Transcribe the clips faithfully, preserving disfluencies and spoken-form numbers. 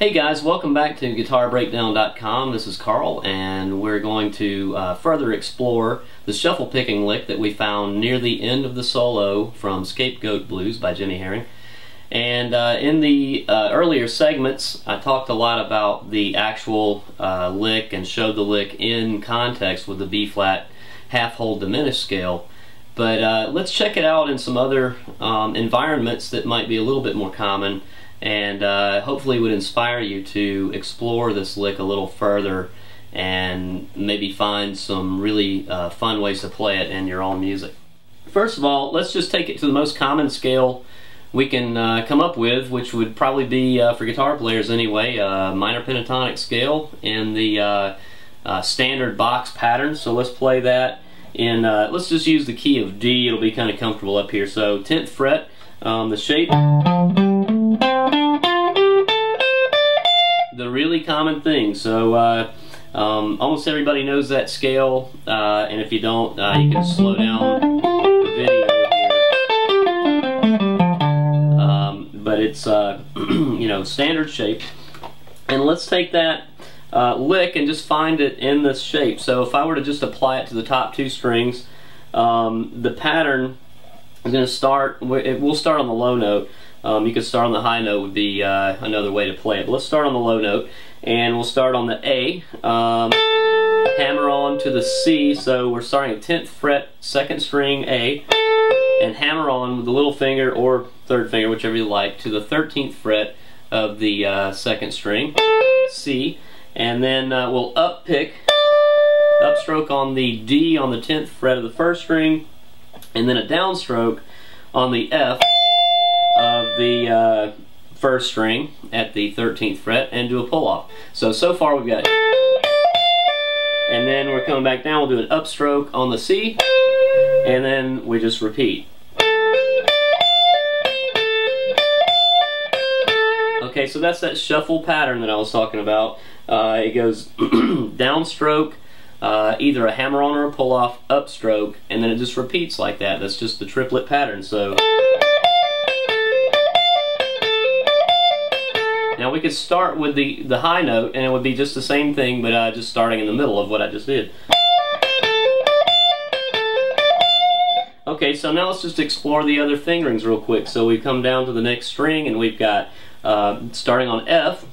Hey guys, welcome back to guitar breakdown dot com. This is Carl, and we're going to uh, further explore the shuffle picking lick that we found near the end of the solo from Scapegoat Blues by Jimmy Herring. And uh, in the uh, earlier segments, I talked a lot about the actual uh, lick and showed the lick in context with the B-flat half-hold diminished scale. But uh, let's check it out in some other um, environments that might be a little bit more common, and uh, hopefully would inspire you to explore this lick a little further and maybe find some really uh, fun ways to play it in your own music. First of all, let's just take it to the most common scale we can uh, come up with, which would probably be, uh, for guitar players anyway, uh, minor pentatonic scale in the uh, uh, standard box pattern. So let's play that in, uh, let's just use the key of D, it'll be kind of comfortable up here. So tenth fret, um, the shape. The really common thing, so uh, um, almost everybody knows that scale, uh, and if you don't, uh, you can slow down the video here. Um, but it's uh, you know, standard shape, and let's take that uh, lick and just find it in this shape. So if I were to just apply it to the top two strings, um, the pattern is going to start. It will start on the low note. Um, you could start on the high note, would be uh, another way to play it. But let's start on the low note, and we'll start on the A, um, hammer on to the C, so we're starting at tenth fret, second string A, and hammer on with the little finger or third finger, whichever you like, to the thirteenth fret of the uh, second string, C, and then uh, we'll up pick, upstroke on the D on the tenth fret of the first string, and then a downstroke on the F of the uh, first string at the thirteenth fret, and do a pull-off. So, so far we've got, and then we're coming back down, we'll do an upstroke on the C, and then we just repeat. Okay, so that's that shuffle pattern that I was talking about. Uh, it goes downstroke, uh, either a hammer-on or a pull-off, upstroke, and then it just repeats like that. That's just the triplet pattern, so. Now we could start with the, the high note, and it would be just the same thing, but uh, just starting in the middle of what I just did. Okay, so now let's just explore the other fingerings real quick. So we come down to the next string, and we've got, uh, starting on F,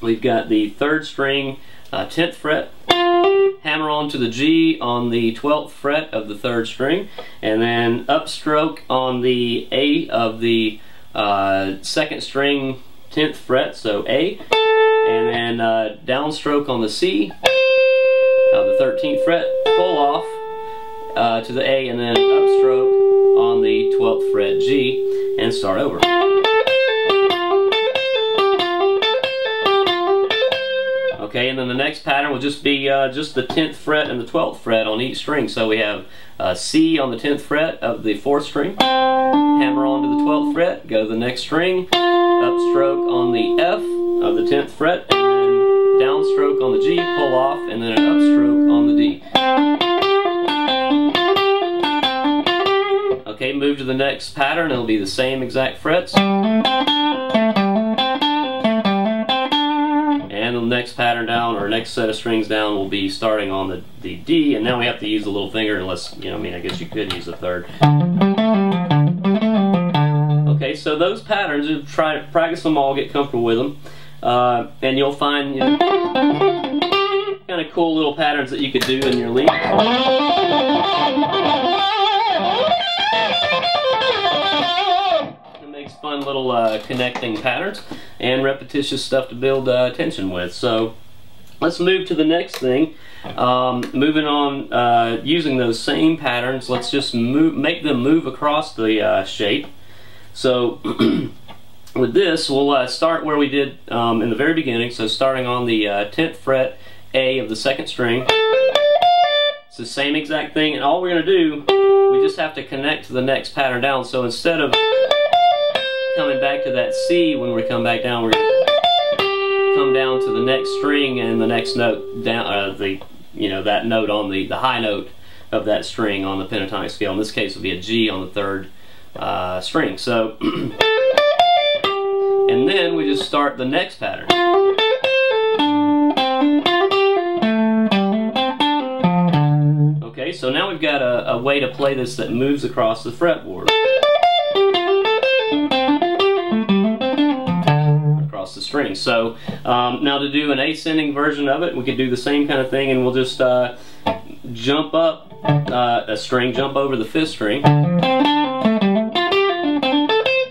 we've got the third string, uh, tenth fret, hammer on to the G on the twelfth fret of the third string, and then upstroke on the A of the uh, second string, tenth fret, so A, and then uh, downstroke on the C of the thirteenth fret, pull off uh, to the A, and then upstroke on the twelfth fret, G, and start over. Okay, and then the next pattern will just be uh, just the tenth fret and the twelfth fret on each string. So we have uh, C on the tenth fret of the fourth string, hammer on to the twelfth fret, go to the next string, upstroke on the F of the tenth fret, and then downstroke on the G, pull off, and then an upstroke on the D. Okay, move to the next pattern, it'll be the same exact frets. And the next pattern down, or next set of strings down, will be starting on the, the D, and now we have to use the little finger, unless, you know, I mean, I guess you could use the third. So those patterns, you try to practice them all, get comfortable with them, uh, and you'll find, you know, kind of cool little patterns that you could do in your lead. It makes fun little uh, connecting patterns and repetitious stuff to build uh, tension with. So let's move to the next thing. Um, moving on, uh, using those same patterns, let's just move, make them move across the uh, shape. So with this, we'll uh, start where we did um, in the very beginning, so starting on the uh, tenth fret A of the second string. It's the same exact thing, and all we're going to do, we just have to connect to the next pattern down. So instead of coming back to that C when we come back down, we're going to come down to the next string and the next note down, uh, the, you know, that note on the, the high note of that string on the pentatonic scale. In this case, it would be a G on the third Uh, string. So, and then we just start the next pattern. Okay, so now we've got a, a way to play this that moves across the fretboard. Across the string. So um, now to do an ascending version of it, we could do the same kind of thing, and we'll just uh, jump up uh, a string, jump over the fifth string.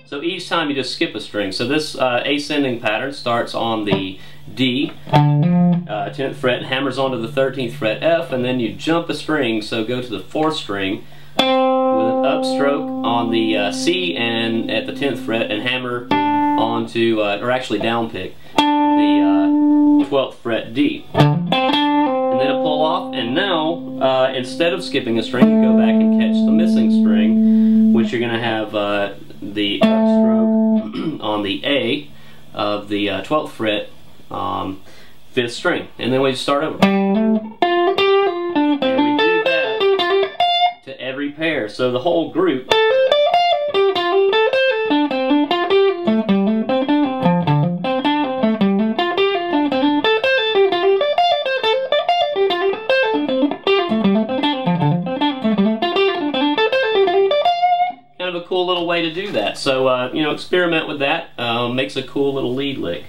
So each time you just skip a string. So this uh, ascending pattern starts on the D, uh, tenth fret, and hammers onto the thirteenth fret F, and then you jump a string, so go to the fourth string with an upstroke on the uh, C and at the tenth fret, and hammer onto, uh, or actually down pick, the uh, twelfth fret D. And then a pull off, and now uh, instead of skipping a string, you go back and catch the missing string, which you're going to have uh, the upstroke on the A of the uh, twelfth fret, Um, fifth string, and then we start over. And we do that to every pair, so the whole group. Kind of a cool little way to do that. So uh, you know, experiment with that. Uh, makes a cool little lead lick.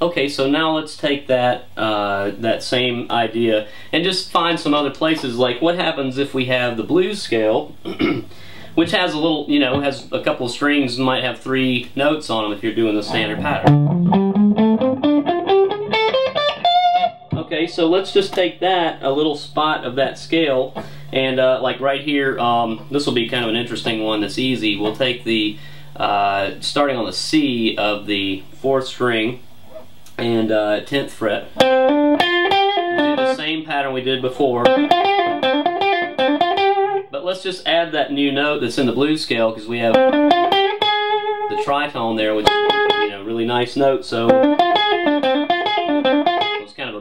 Okay, so now let's take that uh, that same idea and just find some other places. Like, what happens if we have the blues scale, which has a little, you know, has a couple of strings and might have three notes on them if you're doing the standard pattern. Okay, so let's just take that, a little spot of that scale, and uh, like right here, um, this will be kind of an interesting one that's easy. We'll take the, uh, starting on the C of the fourth string and uh, tenth fret, we'll do the same pattern we did before, but let's just add that new note that's in the blues scale, because we have the tritone there, which is, you know, really nice note, so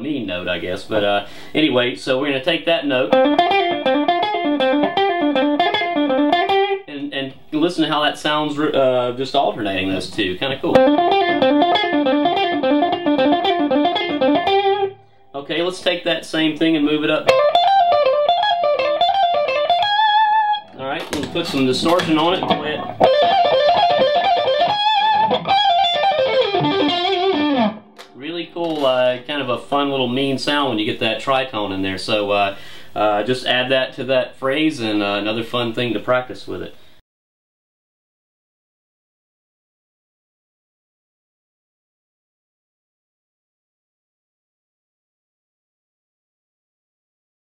mean note, I guess, but uh, anyway, so we're going to take that note and, and listen to how that sounds uh, just alternating those two. Kind of cool. Okay, let's take that same thing and move it up. Alright, we'll put some distortion on it and play it. Cool, uh, kind of a fun little mean sound when you get that tritone in there. So uh, uh, just add that to that phrase, and uh, another fun thing to practice with it.